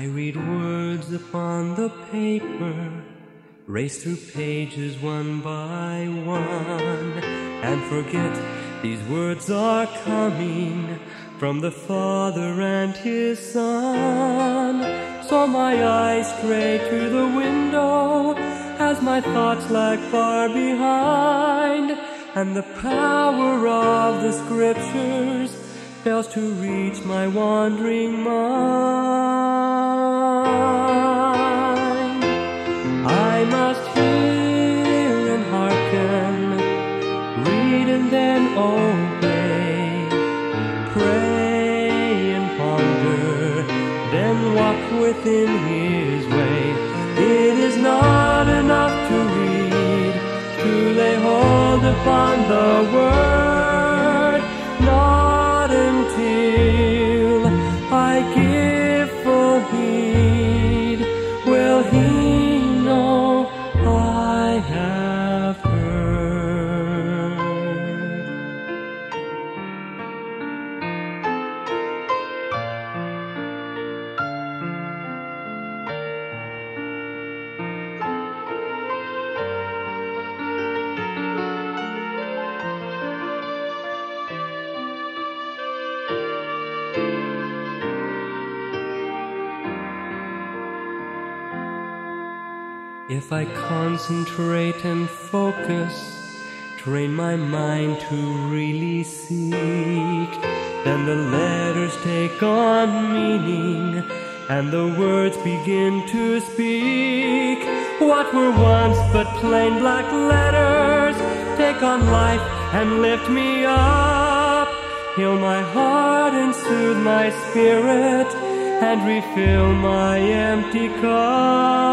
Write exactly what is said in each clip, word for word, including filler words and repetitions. I read words upon the paper, race through pages one by one, and forget these words are coming from the Father and His Son. So my eyes stray to the window as my thoughts lag far behind, and the power of the Scriptures fails to reach my wandering mind. I must hear and hearken, read and then obey, pray and ponder, then walk within His way. It is not enough to read, to lay hold upon the word, not till I give full heed, will He know I have heard. If I concentrate and focus, train my mind to really seek, then the letters take on meaning, and the words begin to speak. What were once but plain black letters, take on life and lift me up, heal my heart and soothe my spirit, and refill my empty cup.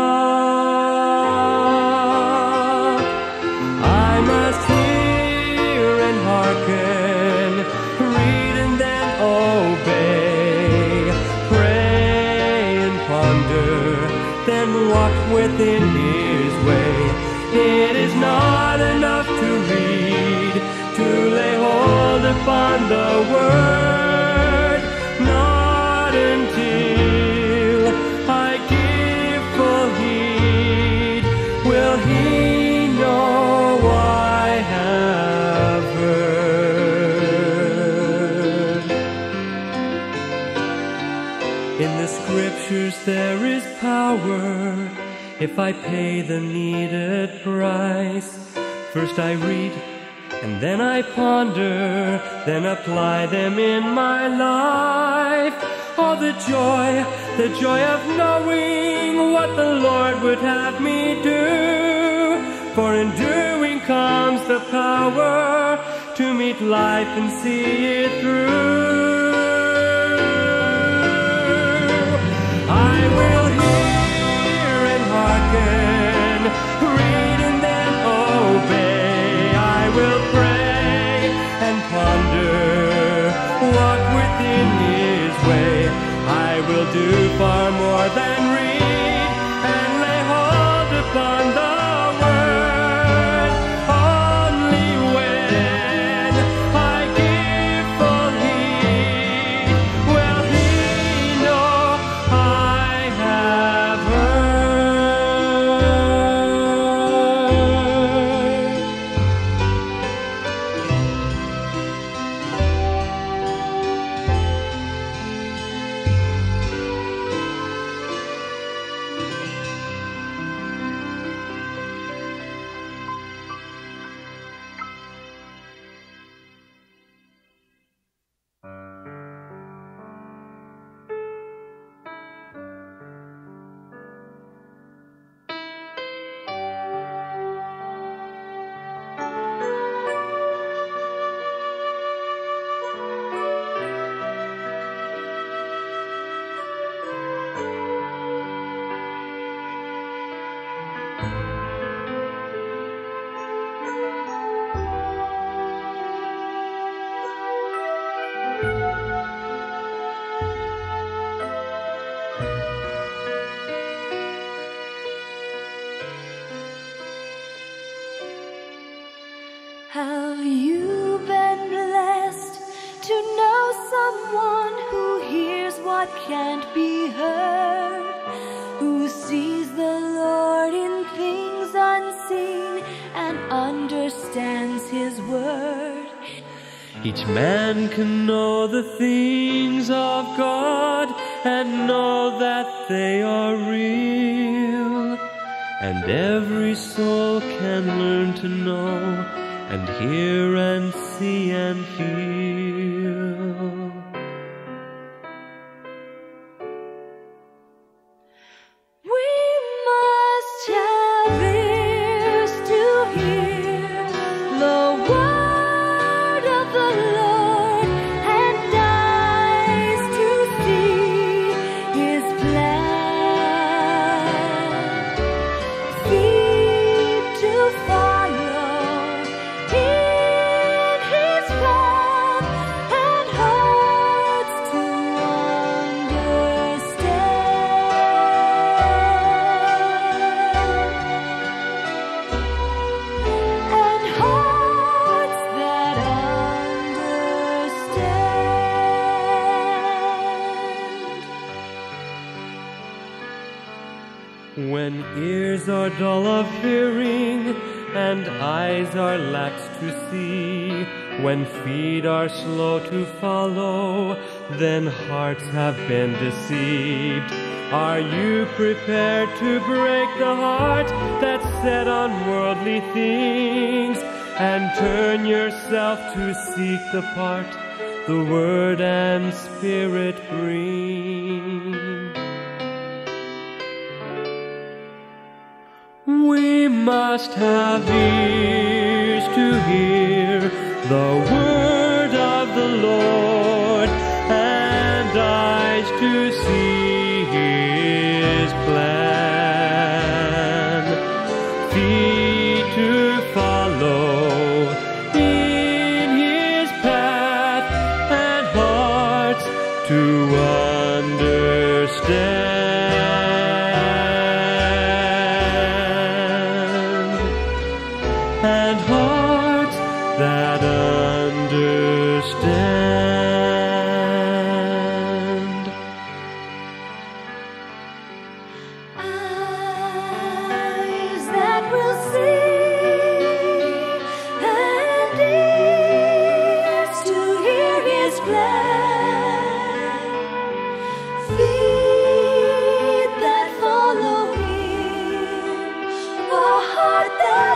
Then walk within His way. It is not enough to read, to lay hold upon the word, not until I give full heed, will He know I have heard. In the Scriptures there is power, if I pay the needed price. First I read, and then I ponder, then apply them in my life. Oh, the joy, the joy of knowing what the Lord would have me do, for in doing comes the power to meet life and see it through. Will do far more than read, and lay hold upon the word, only when I give full heed, will He know I have heard. Can't be heard. blessing and understands his word. Each man can know the things of God and know that they are real. And every soul can learn to know and hear and see and feel. When ears are dull of hearing, and eyes are lax to see, when feet are slow to follow, then hearts have been deceived. Are you prepared to break the heart that's set on worldly things, and turn yourself to seek the part the Word and Spirit bring? We must have ears to hear the word of the Lord, and eyes to see His plan, feet to follow in His path, and hearts to understand. And hearts that understand. Eyes that will see, and ears to hear His plan, feet that follow Him, a heart that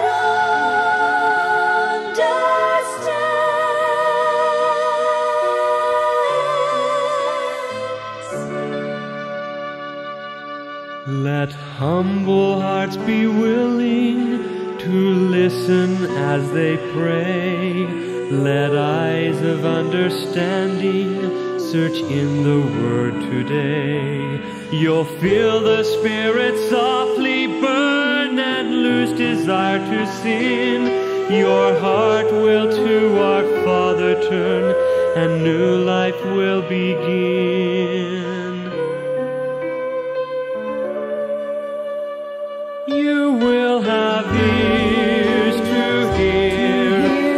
let humble hearts be willing to listen as they pray. Let eyes of understanding search in the Word today. You'll feel the Spirit softly burn and lose desire to sin. Your heart will to our Father turn, and new life will begin. You will have ears to hear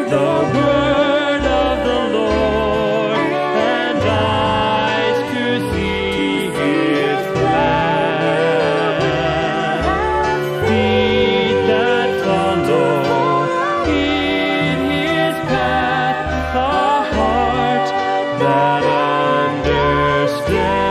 the word of the Lord, and eyes to see His plan, feet that follow in His path, a heart that understands.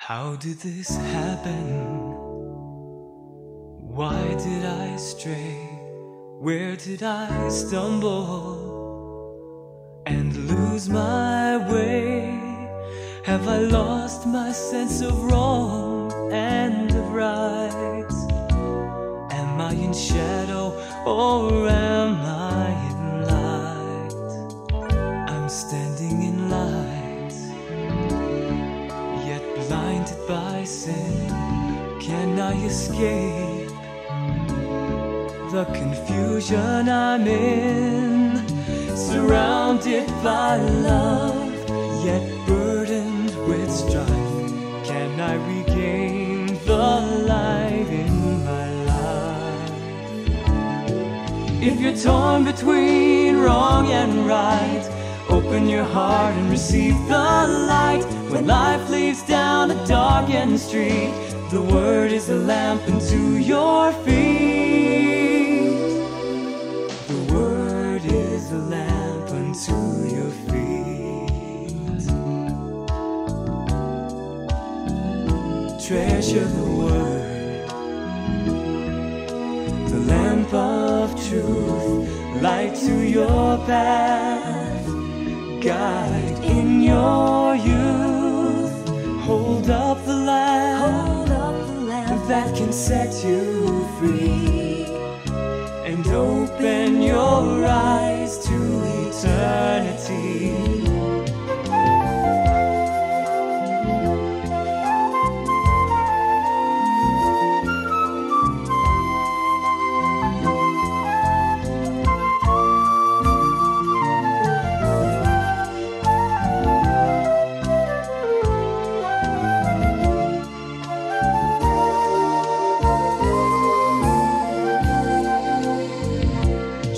How did this happen? Why did I stray? Where did I stumble and lose my way? Have I lost my sense of wrong and of right? Am I in shadow or am I in light? I'm standing in light, blinded by sin. Can I escape the confusion I'm in? Surrounded by love, yet burdened with strife. Can I regain If you're torn between wrong and right, open your heart and receive the light. When life leads down a darkened street, the Word is a lamp unto your feet. The Word is a lamp unto your feet. Treasure the Word, the lamp of truth, light to your path, guide in your youth. Hold up the lamp, up the lamp that can set you free, and open your eyes to eternity.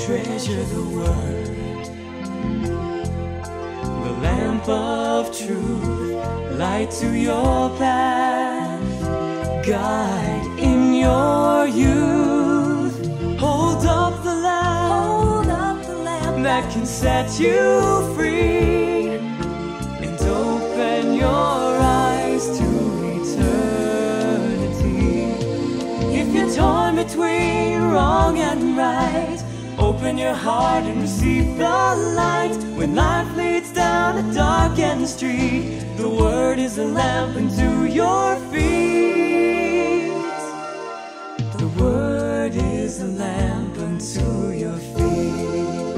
Treasure the Word, the lamp of truth, light to your path, guide in your youth. Hold up the lamp, hold up the lamp that can set you free, and open your eyes to eternity. If you're torn between wrong and right, open your heart and receive the light. When life leads down a darkened street, the Word is a lamp unto your feet. The Word is a lamp unto your feet.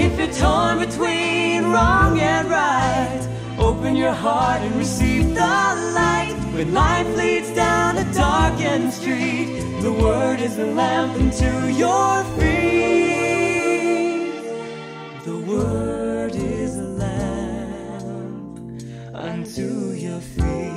If you're torn between wrong and right, open your heart and receive the light. When life leads down a darkened street, the Word is a lamp unto your feet. The Word is a lamp unto your feet.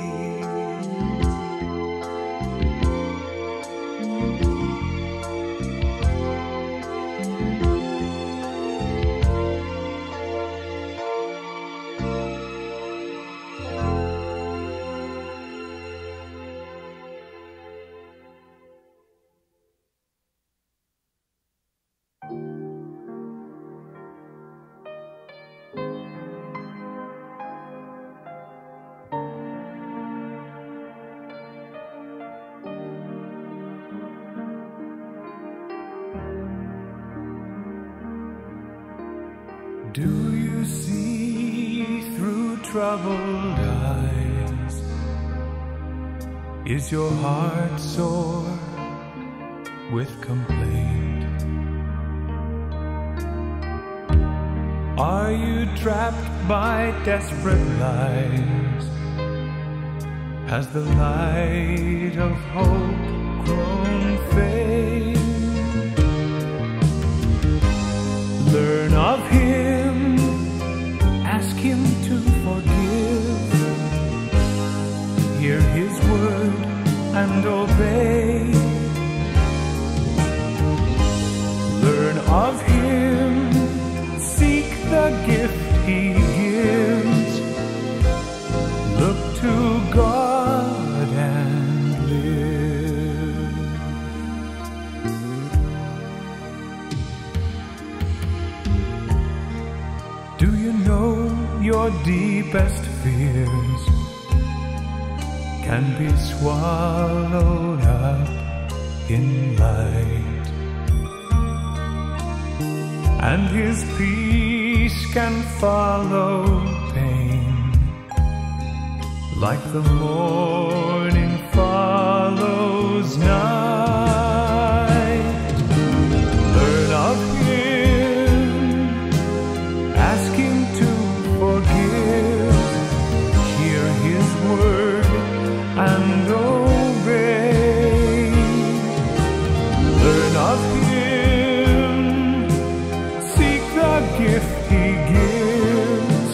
Do you see through troubled eyes? Is your heart sore with complaint? Are you trapped by desperate lies? Has the light of hope grown faint? Learn of Him, Him to forgive. Hear His word and obey. Learn of Him, seek the gift He gives. Look to God and live. Do you know your deepest fears can be swallowed up in light, and His peace can follow pain like the morning follows night. Learn of Him, ask Him to forgive, hear His word and obey. Learn of Him, seek the gift He gives,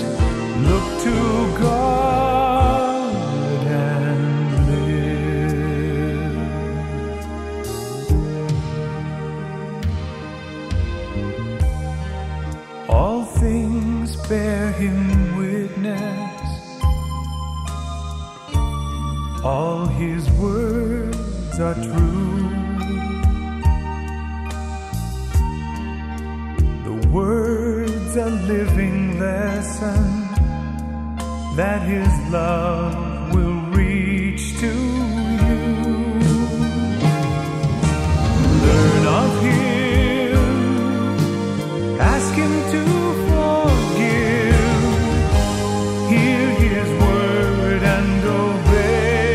look to God and live. all his words are true. The words are living lesson that his love will reach to you. Learn of him, ask him to forgive, hear his word and obey.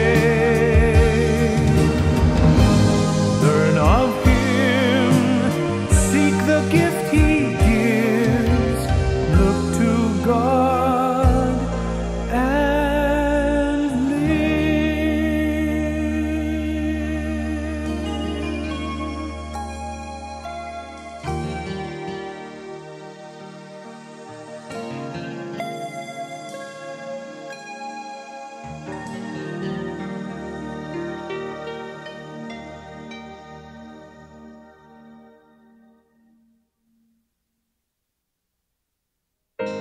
Learn of him, seek the gift he gives, look to God. Thank you.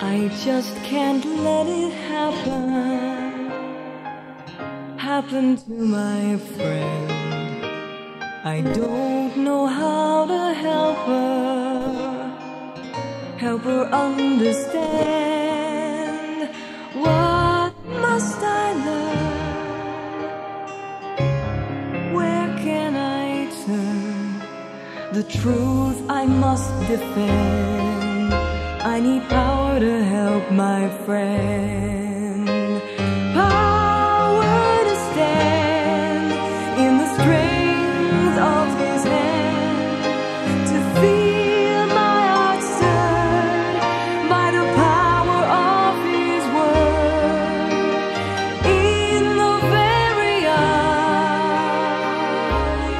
I just can't let it happen, happen to my friend. I don't know how to help her, help her understand. What must I learn? Where can I turn? The truth I must defend. I need power to help my friend. Power to stand in the strength of his hand, to feel my heart stirred by the power of his word. In the very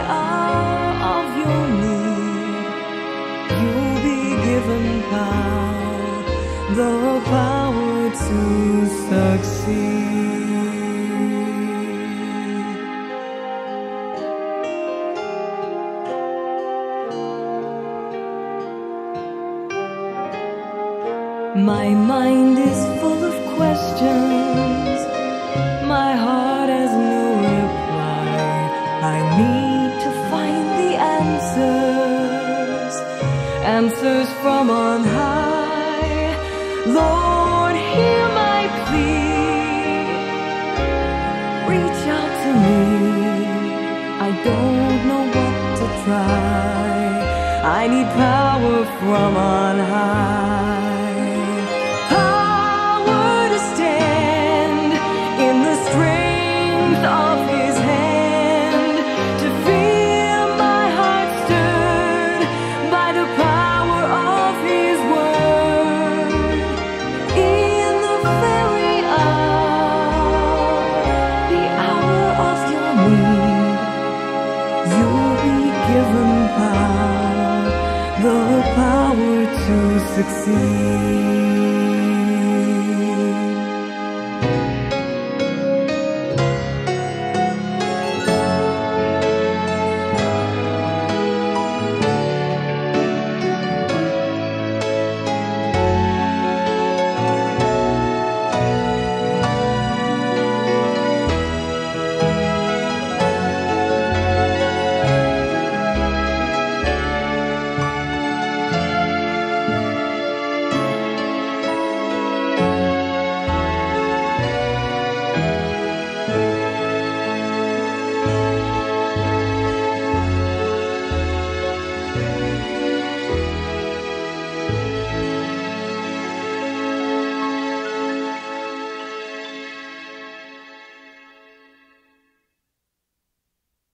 hour of your need, you'll be given power, the power to succeed. My mind is full of questions, my heart has no reply. I need to find the answers, answers from on high. Lord, hear my plea, reach out to me. I don't know what to try. I need power from on high, power to stand in the strength of his hand, to feel my heart stirred by the power of his word. The power to succeed.